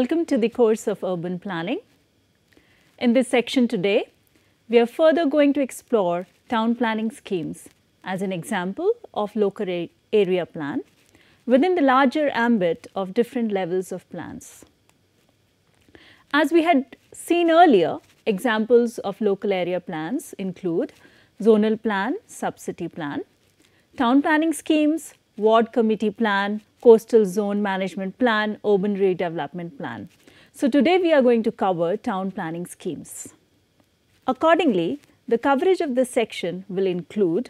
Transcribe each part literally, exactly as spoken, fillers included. Welcome to the course of urban planning. In this section today, we are further going to explore town planning schemes as an example of local area plan within the larger ambit of different levels of plans. As we had seen earlier, examples of local area plans include zonal plan, sub-city plan, town planning schemes, ward committee plan, coastal zone management plan, urban redevelopment plan. So today we are going to cover town planning schemes. Accordingly, the coverage of this section will include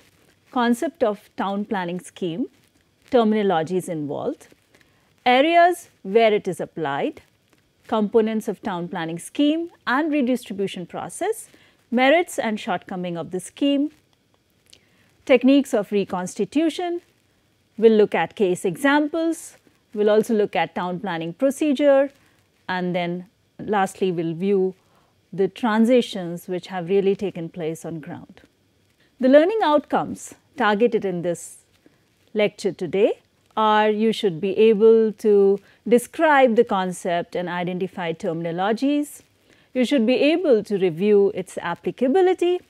concept of town planning scheme, terminologies involved, areas where it is applied, components of town planning scheme and redistribution process, merits and shortcomings of the scheme, techniques of reconstitution. We'll look at case examples, we'll also look at town planning procedure, and then lastly we'll view the transitions which have really taken place on ground. The learning outcomes targeted in this lecture today are you should be able to describe the concept and identify terminologies, you should be able to review its applicability,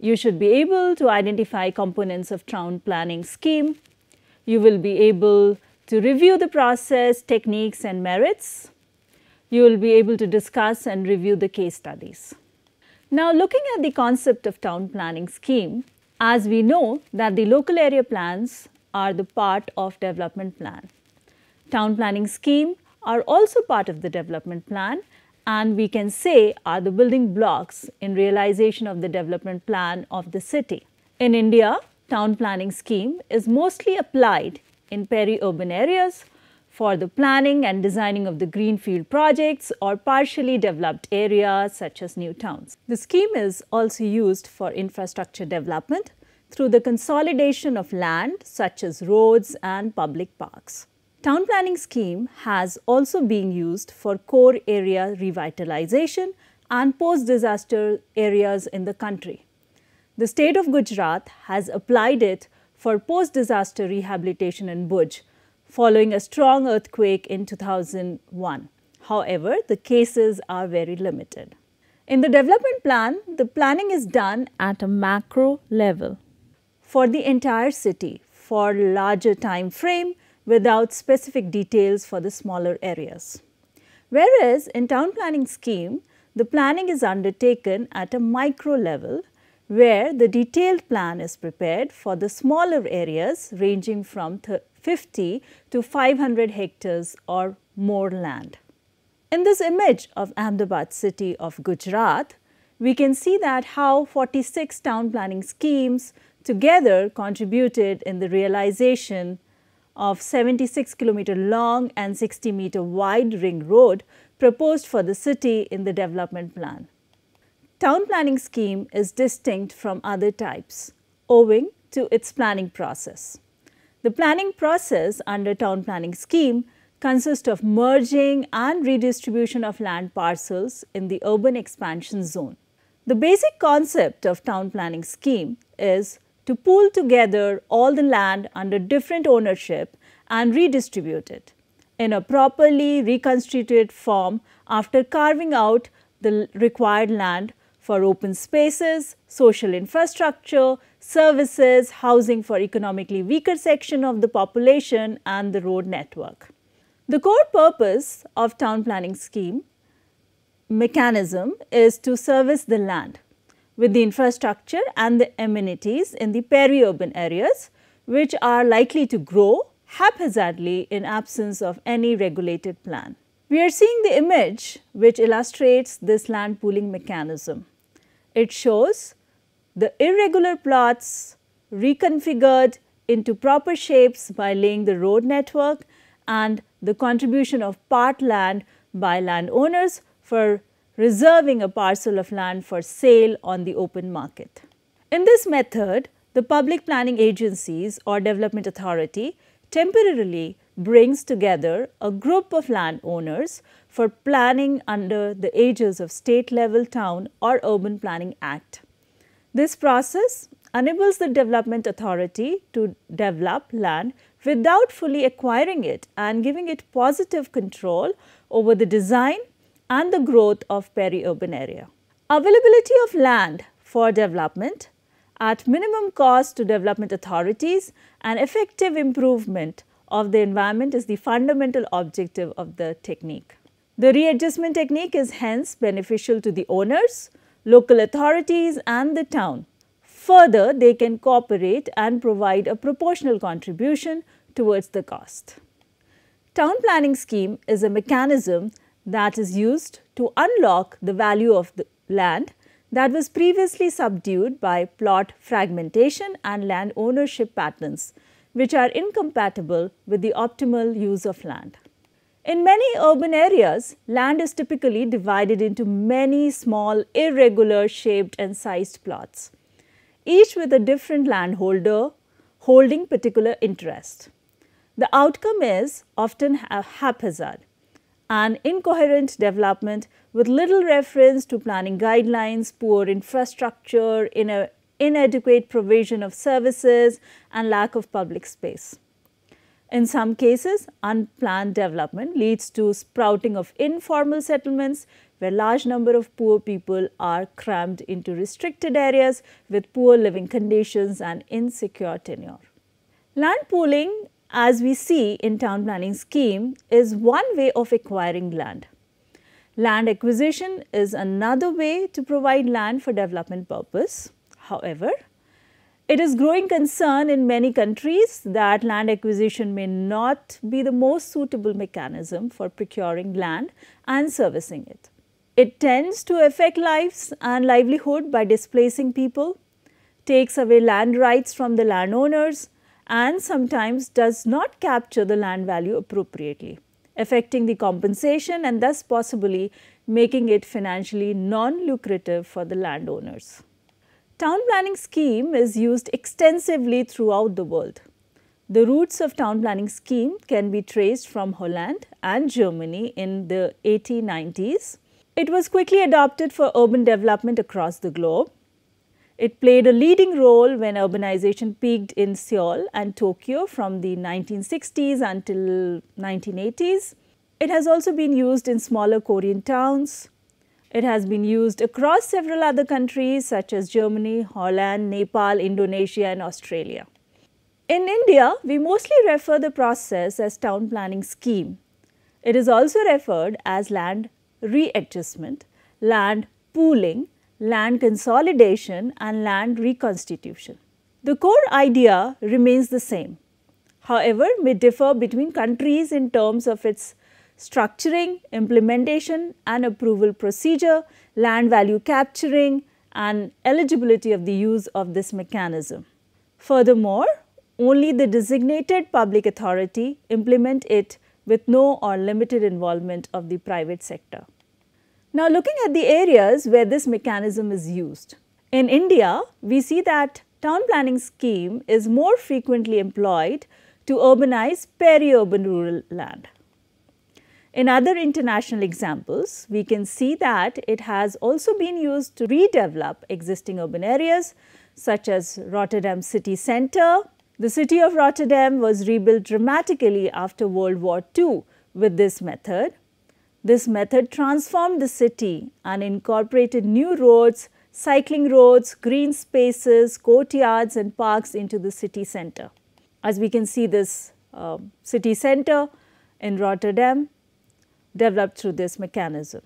you should be able to identify components of town planning scheme, you will be able to review the process, techniques and merits, you will be able to discuss and review the case studies. Now, looking at the concept of town planning scheme, as we know that the local area plans are the part of development plan. Town planning scheme are also part of the development plan and we can say are the building blocks in realization of the development plan of the city. In India, town planning scheme is mostly applied in peri-urban areas for the planning and designing of the greenfield projects or partially developed areas such as new towns. The scheme is also used for infrastructure development through the consolidation of land such as roads and public parks. Town planning scheme has also been used for core area revitalization and post-disaster areas in the country. The state of Gujarat has applied it for post-disaster rehabilitation in Bhuj following a strong earthquake in two thousand one. However, the cases are very limited. In the development plan, the planning is done at a macro level for the entire city for larger time frame, without specific details for the smaller areas. Whereas in town planning scheme, the planning is undertaken at a micro level where the detailed plan is prepared for the smaller areas ranging from fifty to five hundred hectares or more land. In this image of Ahmedabad city of Gujarat, we can see that how forty-six town planning schemes together contributed in the realization of seventy-six kilometer long and sixty meter wide ring road proposed for the city in the development plan. Town planning scheme is distinct from other types owing to its planning process. The planning process under town planning scheme consists of merging and redistribution of land parcels in the urban expansion zone. The basic concept of town planning scheme is to pool together all the land under different ownership and redistribute it in a properly reconstituted form after carving out the required land for open spaces, social infrastructure, services, housing for economically weaker section of the population and the road network. The core purpose of town planning scheme mechanism is to service the land with the infrastructure and the amenities in the peri-urban areas which are likely to grow haphazardly in absence of any regulated plan. We are seeing the image which illustrates this land pooling mechanism. It shows the irregular plots reconfigured into proper shapes by laying the road network and the contribution of part land by landowners for reserving a parcel of land for sale on the open market. In this method, the public planning agencies or development authority temporarily brings together a group of landowners for planning under the aegis of state level town or urban planning act. This process enables the development authority to develop land without fully acquiring it and giving it positive control over the design and the growth of peri-urban area. Availability of land for development at minimum cost to development authorities and effective improvement of the environment is the fundamental objective of the technique. The readjustment technique is hence beneficial to the owners, local authorities and the town. Further, they can cooperate and provide a proportional contribution towards the cost. Town planning scheme is a mechanism that is used to unlock the value of the land that was previously subdued by plot fragmentation and land ownership patterns, which are incompatible with the optimal use of land. In many urban areas, land is typically divided into many small, irregular shaped and sized plots, each with a different landholder holding particular interest. The outcome is often a haphazard and incoherent development with little reference to planning guidelines, poor infrastructure, ina- inadequate provision of services and lack of public space. In some cases, unplanned development leads to sprouting of informal settlements where large number of poor people are crammed into restricted areas with poor living conditions and insecure tenure. Land pooling, as we see in town planning scheme, is one way of acquiring land. Land acquisition is another way to provide land for development purpose. However, it is growing concern in many countries that land acquisition may not be the most suitable mechanism for procuring land and servicing it. It tends to affect lives and livelihood by displacing people, takes away land rights from the landowners, and sometimes does not capture the land value appropriately, affecting the compensation and thus possibly making it financially non-lucrative for the landowners. Town planning scheme is used extensively throughout the world. The roots of town planning scheme can be traced from Holland and Germany in the eighteen nineties. It was quickly adopted for urban development across the globe. It played a leading role when urbanization peaked in Seoul and Tokyo from the nineteen sixties until nineteen eighties. It has also been used in smaller Korean towns. It has been used across several other countries such as Germany, Holland, Nepal, Indonesia and Australia. In India, we mostly refer the process as town planning scheme. It is also referred as land readjustment, land pooling, land consolidation and land reconstitution. The core idea remains the same, however, may differ between countries in terms of its structuring, implementation and approval procedure, land value capturing and eligibility of the use of this mechanism. Furthermore, only the designated public authority implement it with no or limited involvement of the private sector. Now, looking at the areas where this mechanism is used. In India, we see that town planning scheme is more frequently employed to urbanize peri-urban rural land. In other international examples, we can see that it has also been used to redevelop existing urban areas such as Rotterdam city centre. The city of Rotterdam was rebuilt dramatically after World War Two with this method. This method transformed the city and incorporated new roads, cycling roads, green spaces, courtyards and parks into the city centre. As we can see, this uh, city centre in Rotterdam developed through this mechanism.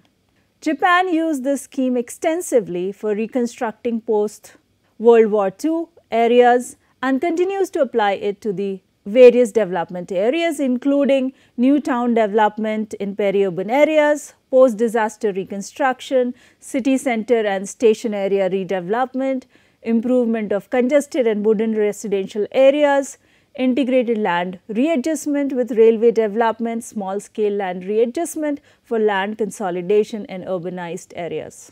Japan used this scheme extensively for reconstructing post-World War Two areas and continues to apply it to the various development areas, including new town development in peri-urban areas, post-disaster reconstruction, city center and station area redevelopment, improvement of congested and wooden residential areas, integrated land readjustment with railway development, small-scale land readjustment for land consolidation in urbanized areas.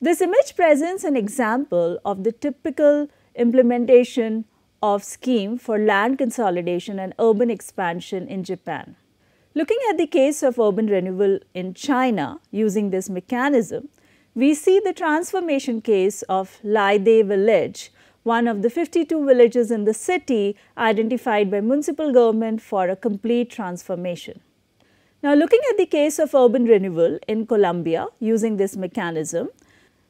This image presents an example of the typical implementation of scheme for land consolidation and urban expansion in Japan. Looking at the case of urban renewal in China using this mechanism, we see the transformation case of Laide village, one of the fifty-two villages in the city identified by municipal government for a complete transformation. Now, looking at the case of urban renewal in Colombia using this mechanism,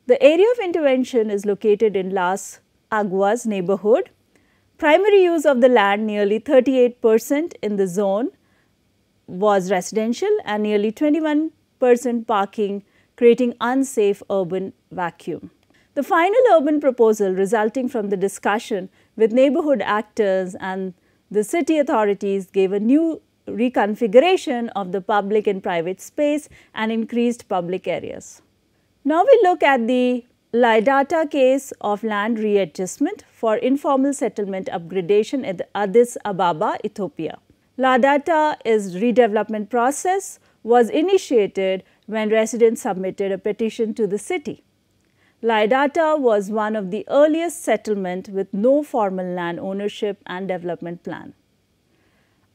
the area of intervention is located in Las Aguas neighborhood. Primary use of the land, nearly thirty-eight percent in the zone was residential and nearly twenty-one percent parking, creating unsafe urban vacuum. The final urban proposal resulting from the discussion with neighborhood actors and the city authorities gave a new reconfiguration of the public and private space and increased public areas. Now we look at the Laidata case of land readjustment for informal settlement upgradation at Addis Ababa, Ethiopia. Laidata is redevelopment process was initiated when residents submitted a petition to the city. Laidata was one of the earliest settlement with no formal land ownership and development plan.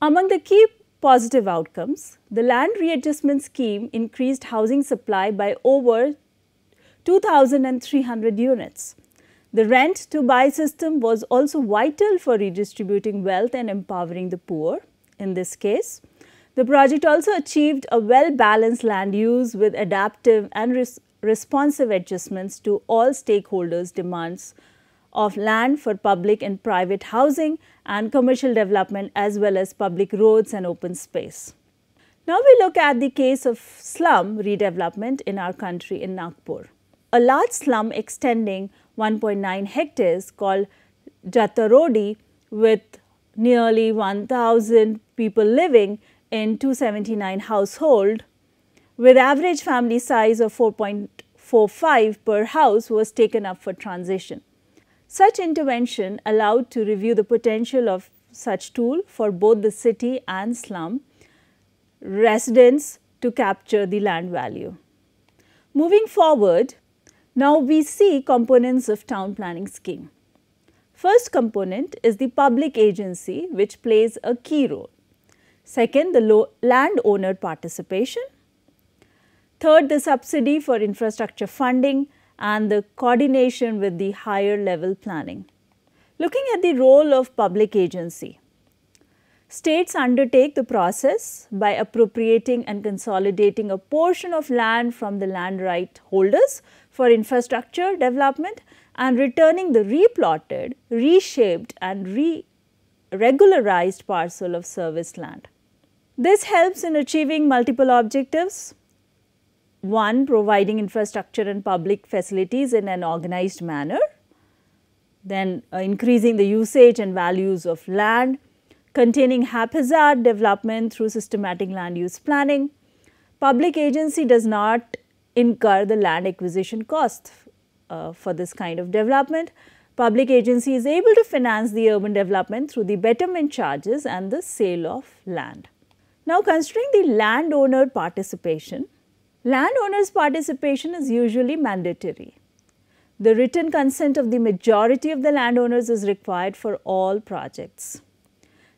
Among the key positive outcomes, the land readjustment scheme increased housing supply by over two thousand three hundred units. The rent to buy system was also vital for redistributing wealth and empowering the poor. In this case, the project also achieved a well-balanced land use with adaptive and res responsive adjustments to all stakeholders' demands of land for public and private housing and commercial development, as well as public roads and open space. Now we look at the case of slum redevelopment in our country in Nagpur. A large slum extending one point nine hectares called Jatarodi, with nearly one thousand people living in two hundred seventy-nine households, with average family size of four point four five per house, was taken up for transition. Such intervention allowed to review the potential of such tool for both the city and slum residents to capture the land value. Moving forward, now we see components of town planning scheme. First component is the public agency, which plays a key role. Second, the landowner participation. Third, the subsidy for infrastructure funding and the coordination with the higher level planning. Looking at the role of public agency, states undertake the process by appropriating and consolidating a portion of land from the land right holders for infrastructure development and returning the replotted, reshaped and re-regularized parcel of service land. This helps in achieving multiple objectives. One, providing infrastructure and public facilities in an organized manner. Then uh, increasing the usage and values of land. Containing haphazard development through systematic land use planning. Public agency does not incur the land acquisition cost uh, for this kind of development. Public agency is able to finance the urban development through the betterment charges and the sale of land. Now, considering the landowner participation, landowner's participation is usually mandatory. The written consent of the majority of the landowners is required for all projects.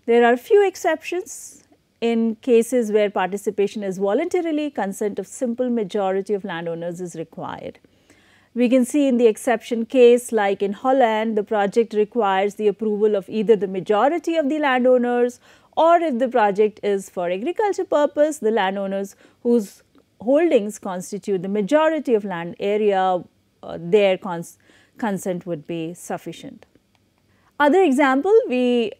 There are few exceptions in cases where participation is voluntarily, consent of simple majority of landowners is required. We can see in the exception case, like in Holland, the project requires the approval of either the majority of the landowners, or if the project is for agriculture purpose, the landowners whose holdings constitute the majority of land area, uh, their cons consent would be sufficient. Other example, we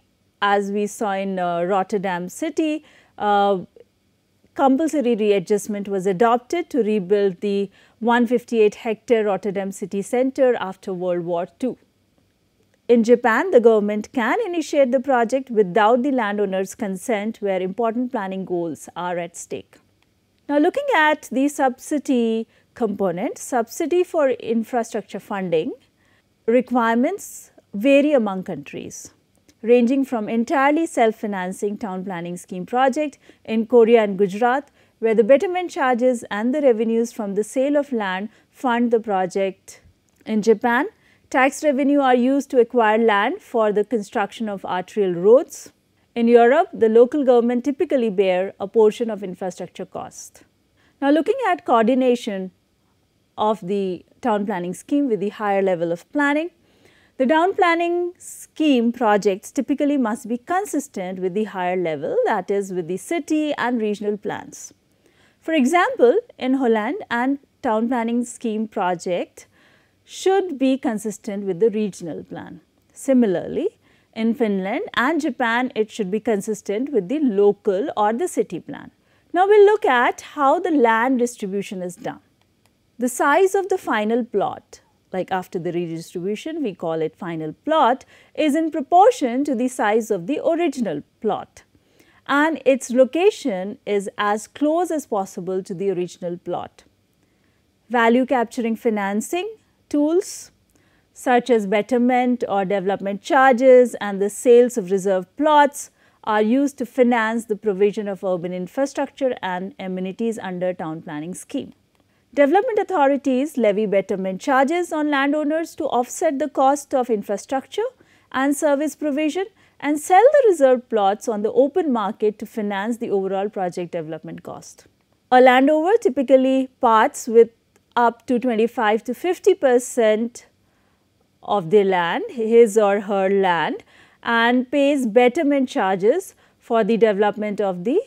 as we saw in uh, Rotterdam city, uh, compulsory readjustment was adopted to rebuild the one hundred fifty-eight hectare Rotterdam city center after World War Two. In Japan, the government can initiate the project without the landowner's consent where important planning goals are at stake. Now, looking at the subsidy component, subsidy for infrastructure funding requirements vary among countries, ranging from entirely self-financing town planning scheme project in Korea and Gujarat, where the betterment charges and the revenues from the sale of land fund the project. In Japan, tax revenue are used to acquire land for the construction of arterial roads. In Europe, the local government typically bear a portion of infrastructure cost. Now, looking at coordination of the town planning scheme with the higher level of planning, The down planning scheme projects typically must be consistent with the higher level, that is with the city and regional plans. For example, in Holland, and town planning scheme project should be consistent with the regional plan. Similarly, in Finland and Japan, it should be consistent with the local or the city plan. Now, we will look at how the land distribution is done. The size of the final plot, like after the redistribution we call it final plot, is in proportion to the size of the original plot, and its location is as close as possible to the original plot. Value capturing financing tools such as betterment or development charges and the sales of reserved plots are used to finance the provision of urban infrastructure and amenities under town planning scheme. Development authorities levy betterment charges on landowners to offset the cost of infrastructure and service provision and sell the reserved plots on the open market to finance the overall project development cost. A landowner typically parts with up to twenty-five to fifty percent of their land, his or her land, and pays betterment charges for the development of the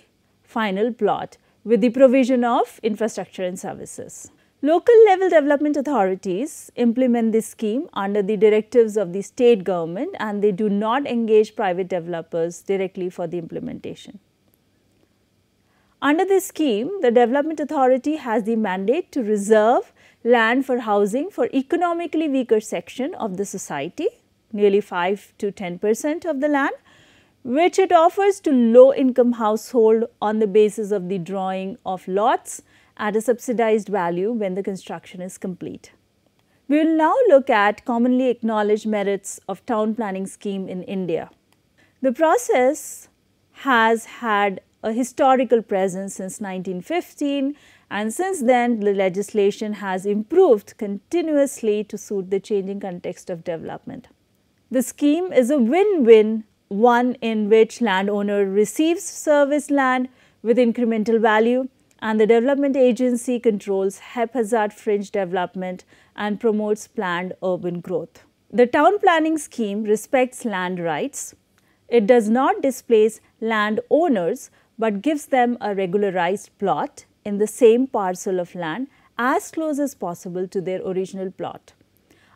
final plot with the provision of infrastructure and services. Local level development authorities implement this scheme under the directives of the state government, and they do not engage private developers directly for the implementation. Under this scheme, the development authority has the mandate to reserve land for housing for economically weaker section of the society, nearly five to ten percent of the land, which it offers to low income household on the basis of the drawing of lots at a subsidized value when the construction is complete. We will now look at commonly acknowledged merits of town planning scheme in India. The process has had a historical presence since nineteen fifteen, and since then the legislation has improved continuously to suit the changing context of development. The scheme is a win-win, one in which landowner receives service land with incremental value and the development agency controls haphazard fringe development and promotes planned urban growth. The town planning scheme respects land rights. It does not displace landowners but gives them a regularized plot in the same parcel of land as close as possible to their original plot,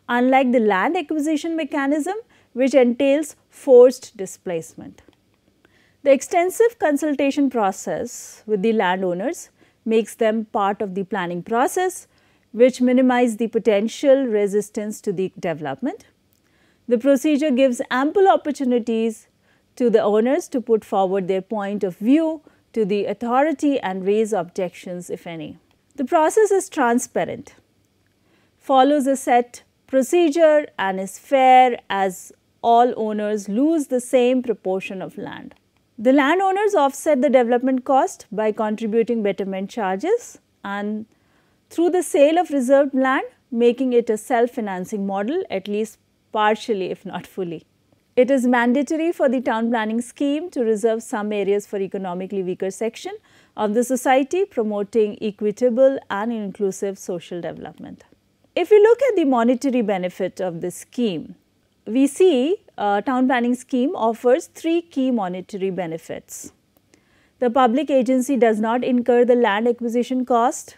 unlike the land acquisition mechanism which entails forced displacement. The extensive consultation process with the landowners makes them part of the planning process, which minimizes the potential resistance to the development. The procedure gives ample opportunities to the owners to put forward their point of view to the authority and raise objections, if any. The process is transparent, follows a set procedure, and is fair, as all owners lose the same proportion of land. The landowners offset the development cost by contributing betterment charges and through the sale of reserved land, making it a self-financing model, at least partially if not fully. It is mandatory for the town planning scheme to reserve some areas for economically weaker section of the society, promoting equitable and inclusive social development. If we look at the monetary benefit of this scheme, we see uh, town planning scheme offers three key monetary benefits. The public agency does not incur the land acquisition cost.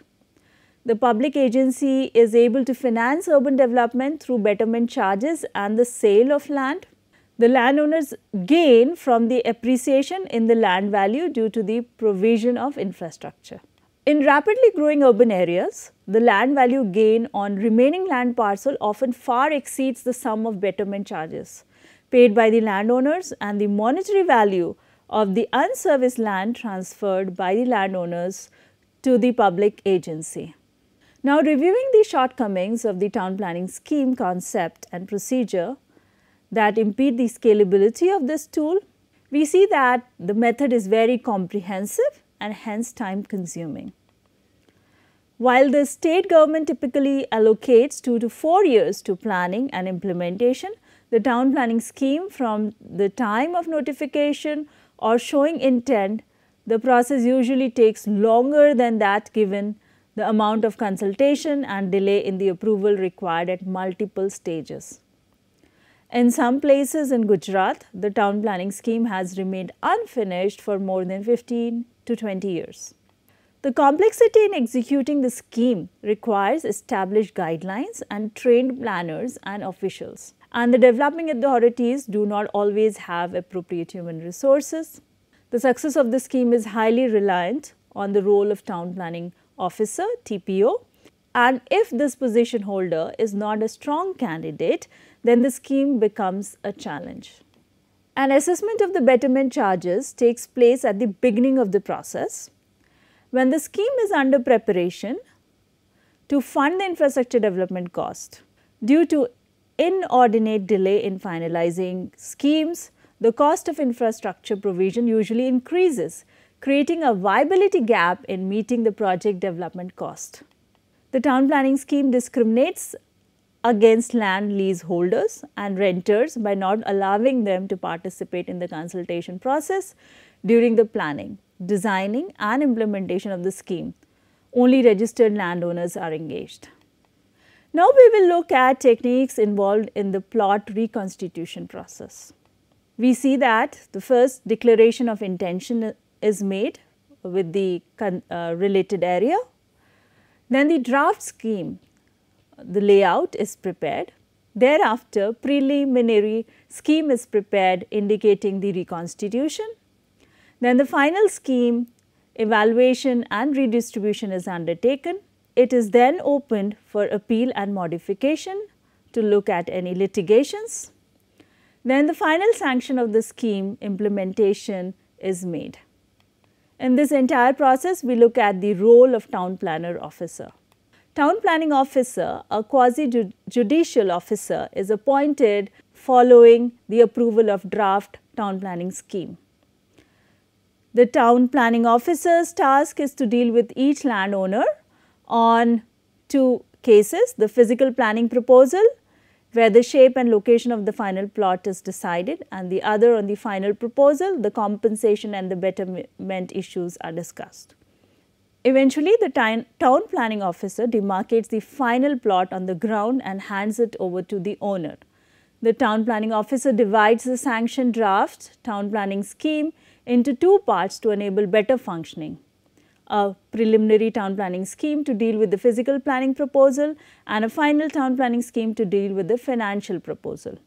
The public agency is able to finance urban development through betterment charges and the sale of land. The landowners gain from the appreciation in the land value due to the provision of infrastructure. In rapidly growing urban areas, the land value gain on remaining land parcel often far exceeds the sum of betterment charges paid by the landowners and the monetary value of the unserviced land transferred by the landowners to the public agency. Now, reviewing the shortcomings of the town planning scheme concept and procedure that impede the scalability of this tool, we see that the method is very comprehensive and hence time consuming. While the state government typically allocates two to four years to planning and implementation, the town planning scheme, from the time of notification or showing intent, the process usually takes longer than that given the amount of consultation and delay in the approval required at multiple stages. In some places in Gujarat, the town planning scheme has remained unfinished for more than fifteen to twenty years. The complexity in executing the scheme requires established guidelines and trained planners and officials. And the developing authorities do not always have appropriate human resources. The success of the scheme is highly reliant on the role of town planning officer, T P O. And if this position holder is not a strong candidate, then the scheme becomes a challenge. An assessment of the betterment charges takes place at the beginning of the process. When the scheme is under preparation to fund the infrastructure development cost, due to inordinate delay in finalizing schemes, the cost of infrastructure provision usually increases, creating a viability gap in meeting the project development cost. The town planning scheme discriminates against land leaseholders and renters by not allowing them to participate in the consultation process during the planning, designing and implementation of the scheme. Only registered landowners are engaged. Now we will look at techniques involved in the plot reconstitution process. We see that the first declaration of intention is made with the uh, related area. Then the draft scheme, the layout is prepared. Thereafter, preliminary scheme is prepared indicating the reconstitution. Then the final scheme, evaluation and redistribution is undertaken. It is then opened for appeal and modification to look at any litigations. Then the final sanction of the scheme implementation is made. In this entire process, we look at the role of town planner officer. Town planning officer, a quasi-judicial officer, is appointed following the approval of draft town planning scheme. The town planning officer's task is to deal with each landowner on two cases: the physical planning proposal, where the shape and location of the final plot is decided, and the other on the final proposal, the compensation and the betterment issues are discussed. Eventually, the town planning officer demarcates the final plot on the ground and hands it over to the owner. The town planning officer divides the sanctioned draft town planning scheme into two parts to enable better functioning: a preliminary town planning scheme to deal with the physical planning proposal and a final town planning scheme to deal with the financial proposal.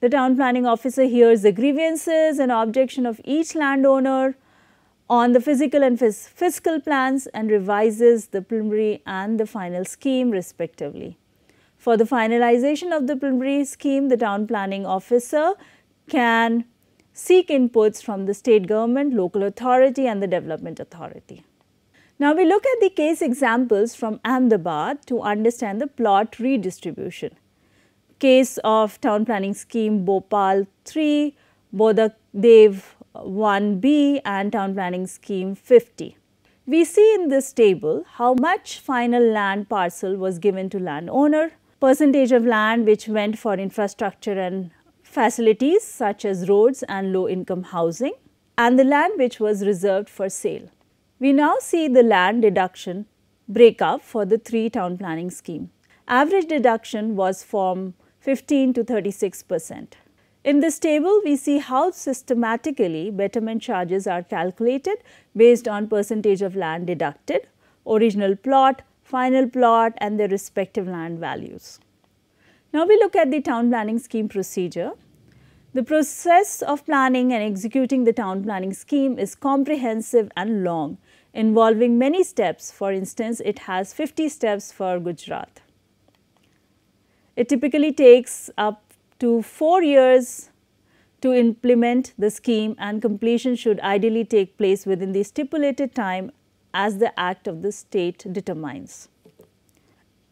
The town planning officer hears the grievances and objection of each landowner on the physical and fiscal plans and revises the preliminary and the final scheme respectively. For the finalization of the preliminary scheme, the town planning officer can seek inputs from the state government, local authority and the development authority. Now we look at the case examples from Ahmedabad to understand the plot redistribution. Case of town planning scheme Bhopal three, Bodhadev one B and town planning scheme fifty. We see in this table how much final land parcel was given to landowner, percentage of land which went for infrastructure and facilities such as roads and low income housing, and the land which was reserved for sale. We now see the land deduction breakup for the three town planning scheme. Average deduction was from fifteen to thirty-six percent. In this table, we see how systematically betterment charges are calculated based on percentage of land deducted, original plot, final plot and their respective land values. Now we look at the town planning scheme procedure. The process of planning and executing the town planning scheme is comprehensive and long, involving many steps. For instance, it has fifty steps for Gujarat. It typically takes up to four years to implement the scheme, and completion should ideally take place within the stipulated time as the act of the state determines.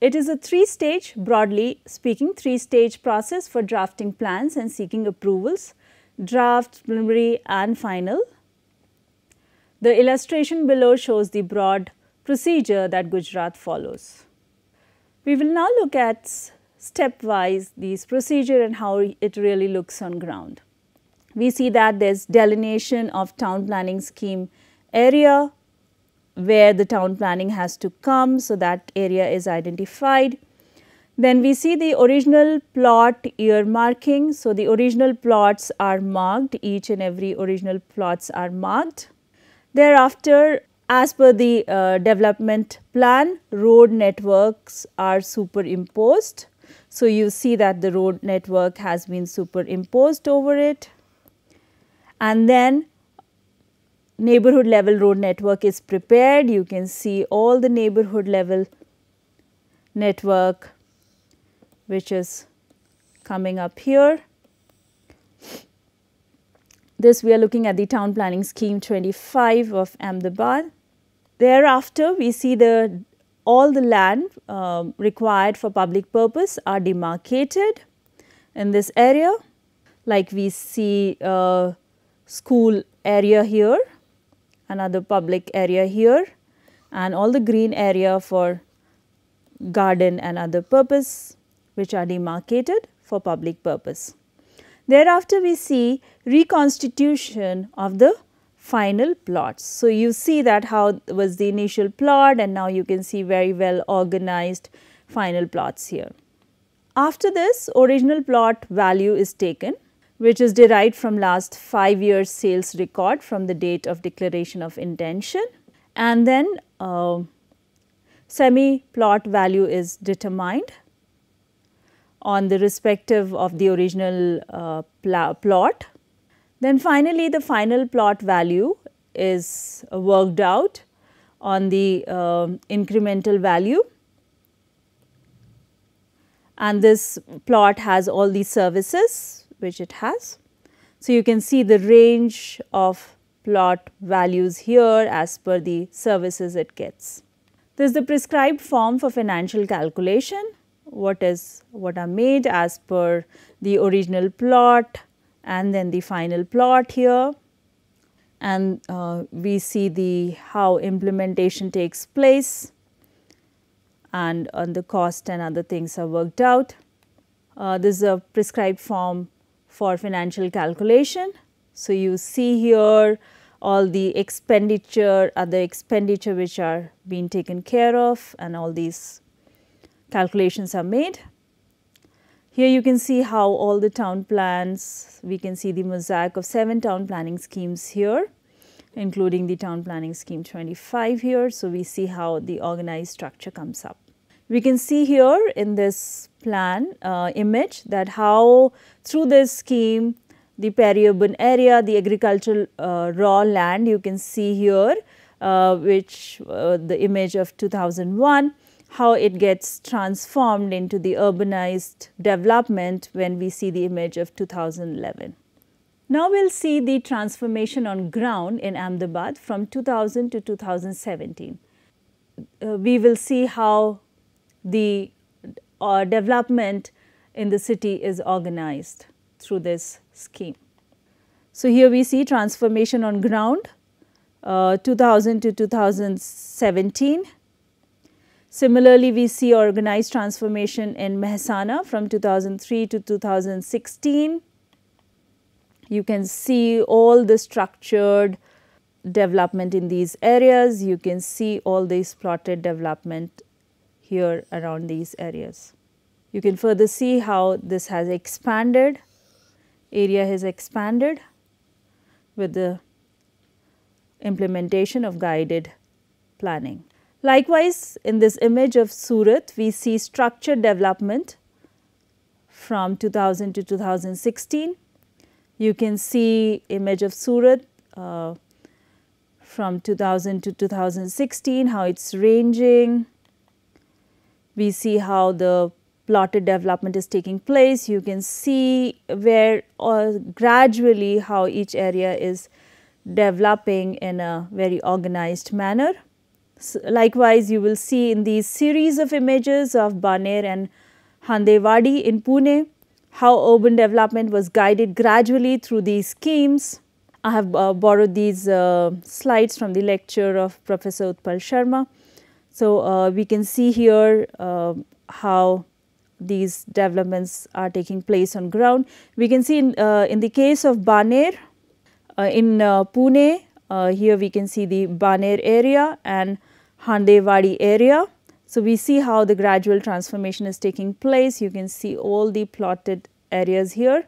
It is a three-stage, broadly speaking, three-stage process for drafting plans and seeking approvals: draft, preliminary and final. The illustration below shows the broad procedure that Gujarat follows. We will now look at stepwise these procedure and how it really looks on ground. We see that there is delineation of town planning scheme area, where the town planning has to come, so that area is identified. Then we see the original plot year marking. So, the original plots are marked, each and every original plots are marked. Thereafter, as per the uh, development plan, road networks are superimposed. So, you see that the road network has been superimposed over it, and then neighborhood level road network is prepared. You can see all the neighborhood level network which is coming up here. This we are looking at the town planning scheme twenty-five of Ahmedabad. Thereafter, we see the all the land uh, required for public purpose are demarcated in this area. Like we see uh, school area here, another public area here, and all the green area for garden and other purpose which are demarcated for public purpose. Thereafter, we see reconstitution of the final plots. So, you see that how was the initial plot, and now you can see very well organized final plots here. After this, original plot value is taken, which is derived from last five years sales record from the date of declaration of intention, and then uh, semi plot value is determined on the respective of the original uh, pl plot. Then finally, the final plot value is worked out on the uh, incremental value, and this plot has all the services which it has. So, you can see the range of plot values here as per the services it gets. This is the prescribed form for financial calculation. What is what are made as per the original plot and then the final plot here, and uh, we see the how implementation takes place, and on the cost and other things are worked out. Uh, this is a prescribed form for financial calculation. So, you see here all the expenditure, other expenditure which are being taken care of, and all these calculations are made. Here you can see how all the town plans, we can see the mosaic of seven town planning schemes here, including the town planning scheme twenty-five here. So, we see how the organized structure comes up. We can see here in this plan uh, image that how through this scheme the peri-urban area, the agricultural uh, raw land, you can see here uh, which uh, the image of two thousand one, how it gets transformed into the urbanized development when we see the image of two thousand eleven. Now, we will see the transformation on ground in Ahmedabad from two thousand to two thousand seventeen. Uh, we will see how the uh, development in the city is organized through this scheme. So, here we see transformation on ground uh, two thousand to two thousand seventeen. Similarly, we see organized transformation in Mehsana from two thousand three to two thousand sixteen. You can see all the structured development in these areas. You can see all these plotted development here around these areas. You can further see how this has expanded, area has expanded with the implementation of guided planning. Likewise, in this image of Surat, we see structured development from two thousand to two thousand sixteen. You can see image of Surat uh, from two thousand to two thousand sixteen, how it's ranging. We see how the plotted development is taking place. You can see where uh, gradually how each area is developing in a very organized manner. So, likewise, you will see in these series of images of Baner and Handewadi in Pune, how urban development was guided gradually through these schemes. I have uh, borrowed these uh, slides from the lecture of Professor Utpal Sharma. So, uh, we can see here uh, how these developments are taking place on ground. We can see in, uh, in the case of Baner uh, in uh, Pune, uh, here we can see the Baner area and Handewadi area. So we see how the gradual transformation is taking place. You can see all the plotted areas here.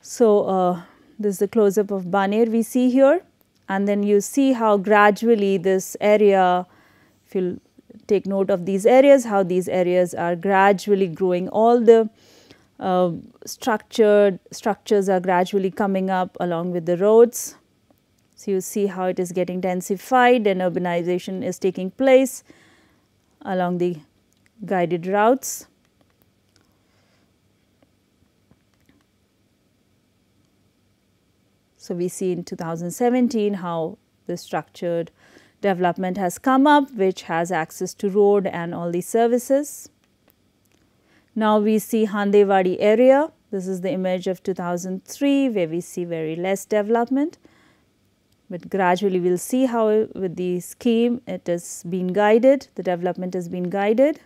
So uh, this is a close up of Baner we see here, and then you see how gradually this area, if you take note of these areas, how these areas are gradually growing. All the uh, structured structures are gradually coming up along with the roads. So you see how it is getting densified and urbanization is taking place along the guided routes. So we see in two thousand seventeen how the structured development has come up, which has access to road and all these services. Now we see Handewadi area. This is the image of two thousand three, where we see very less development, but gradually we will see how with the scheme it is being guided, the development is being guided.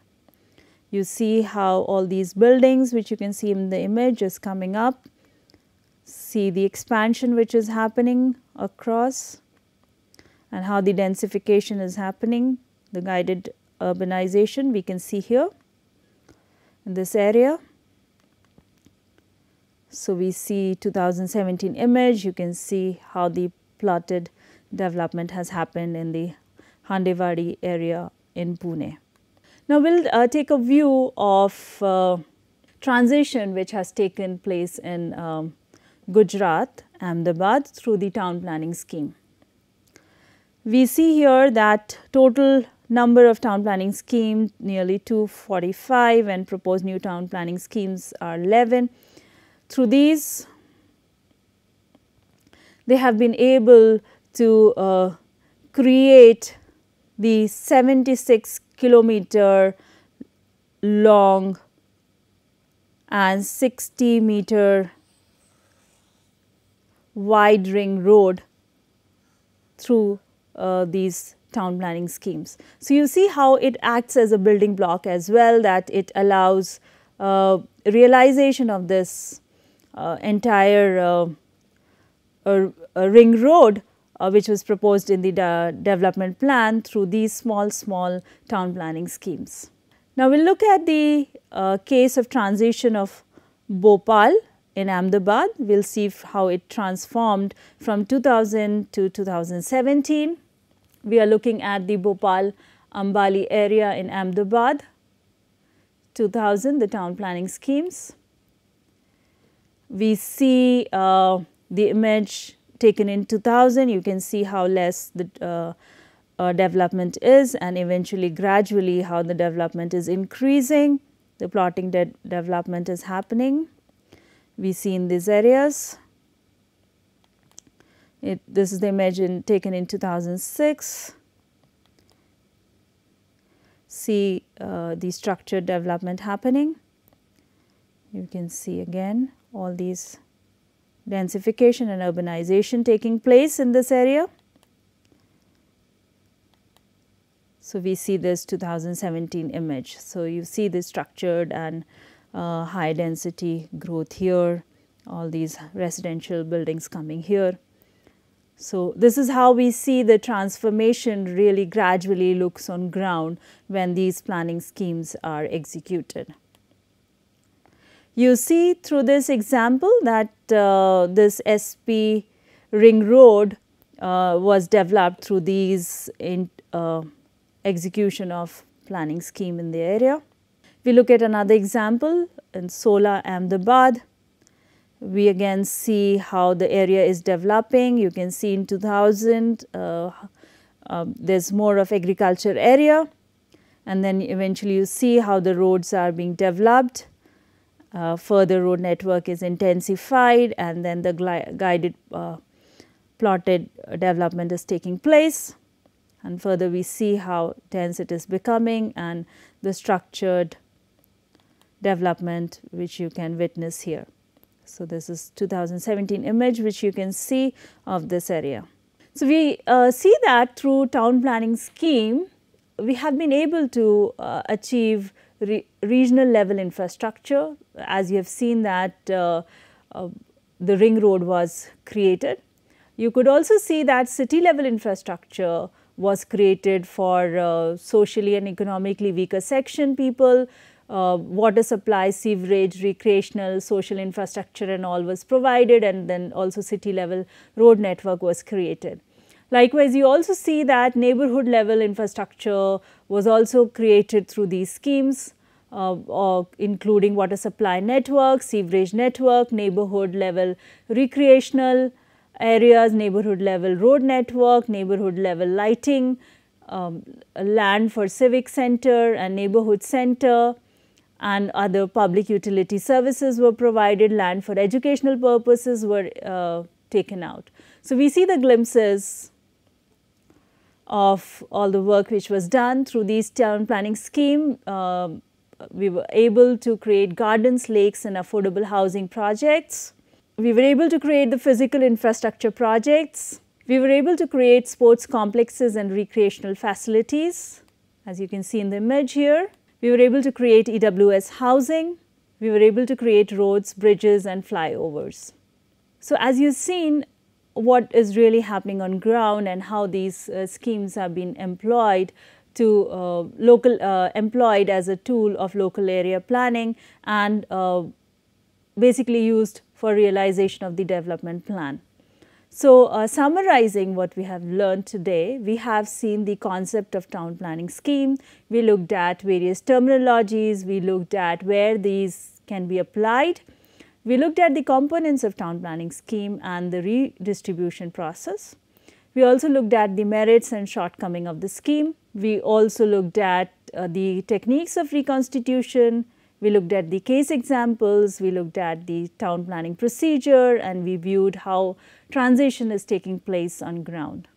You see how all these buildings, which you can see in the image, is coming up. See the expansion which is happening across and how the densification is happening, the guided urbanization we can see here in this area. So we see two thousand seventeen image, you can see how the plotted development has happened in the Handewadi area in Pune. Now we will uh, take a view of uh, transition which has taken place in um, Gujarat, Ahmedabad, through the town planning scheme. We see here that total number of town planning schemes nearly two forty-five, and proposed new town planning schemes are eleven. Through these, they have been able to uh, create the seventy-six kilometer long and sixty meter wide ring road through uh, these town planning schemes. So you see how it acts as a building block as well, that it allows uh, realization of this uh, entire uh, uh, uh, ring road uh, which was proposed in the de development plan through these small small town planning schemes. Now we will look at the uh, case of transition of Bhopal in Ahmedabad. We will see how it transformed from two thousand to two thousand seventeen. We are looking at the Bhopal Ambali area in Ahmedabad, two thousand, the town planning schemes. We see uh, the image taken in two thousand, you can see how less the uh, uh, development is, and eventually gradually how the development is increasing, the plotting de development is happening. We see in these areas. It, this is the image in, taken in two thousand six. See uh, the structured development happening. You can see again all these densification and urbanization taking place in this area. So we see this two thousand seventeen image. So you see the structured and Uh, high density growth here, all these residential buildings coming here. So this is how we see the transformation really gradually looks on ground when these planning schemes are executed. You see through this example that uh, this S P ring road uh, was developed through these in, uh, execution of planning scheme in the area. We look at another example in Sola, Ahmedabad. We again see how the area is developing. You can see in two thousand uh, uh, there is more of agriculture area, and then eventually you see how the roads are being developed. Uh, further road network is intensified, and then the guided uh, plotted development is taking place, and further we see how dense it is becoming and the structured development which you can witness here. So this is two thousand seventeen image which you can see of this area. So we uh, see that through town planning scheme we have been able to uh, achieve re regional level infrastructure, as you have seen that uh, uh, the ring road was created. You could also see that city level infrastructure was created for uh, socially and economically weaker section people. Uh, water supply, sewerage, recreational, social infrastructure and all was provided, and then also city level road network was created. Likewise, you also see that neighborhood level infrastructure was also created through these schemes, uh, or including water supply network, sewerage network, neighborhood level recreational areas, neighborhood level road network, neighborhood level lighting, um, land for civic center and neighborhood center, and other public utility services were provided. Land for educational purposes were uh, taken out. So, we see the glimpses of all the work which was done through these town planning scheme. Uh, we were able to create gardens, lakes and affordable housing projects. We were able to create the physical infrastructure projects. We were able to create sports complexes and recreational facilities, as you can see in the image here. We were able to create E W S housing. We were able to create roads, bridges and flyovers. So, as you've seen, what is really happening on ground and how these uh, schemes have been employed to uh, local uh, employed as a tool of local area planning and uh, basically used for realization of the development plan. So, uh, summarizing what we have learned today, we have seen the concept of town planning scheme. We looked at various terminologies. We looked at where these can be applied. We looked at the components of town planning scheme and the redistribution process. We also looked at the merits and shortcomings of the scheme. We also looked at uh, the techniques of reconstitution. We looked at the case examples. We looked at the town planning procedure, and we viewed how transition is taking place on ground.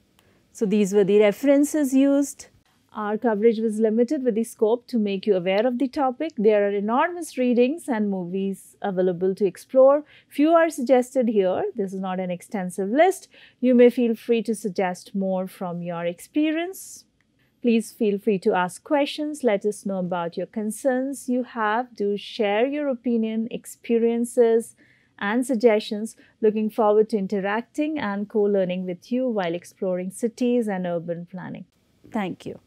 So, these were the references used. Our coverage was limited with the scope to make you aware of the topic. There are enormous readings and movies available to explore. Few are suggested here. This is not an extensive list. You may feel free to suggest more from your experience. Please feel free to ask questions. Let us know about your concerns you have. Do share your opinion, experiences and suggestions. Looking forward to interacting and co-learning with you while exploring cities and urban planning. Thank you.